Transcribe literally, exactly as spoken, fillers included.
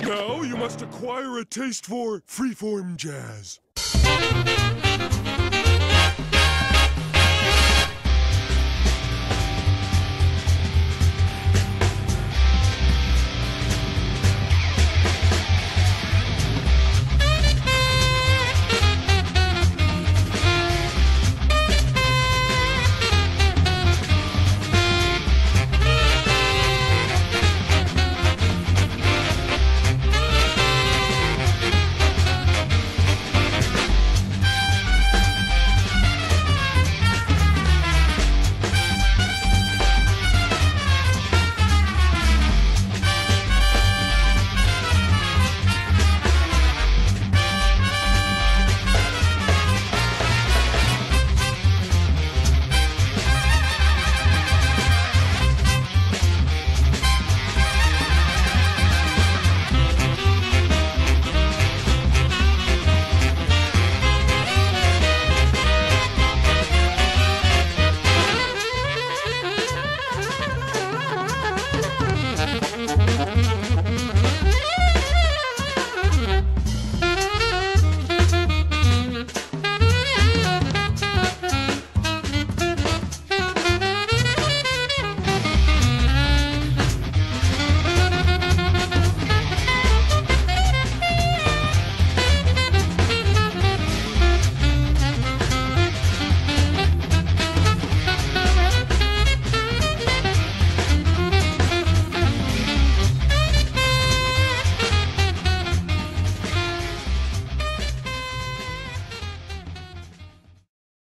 Now you must acquire a taste for freeform jazz.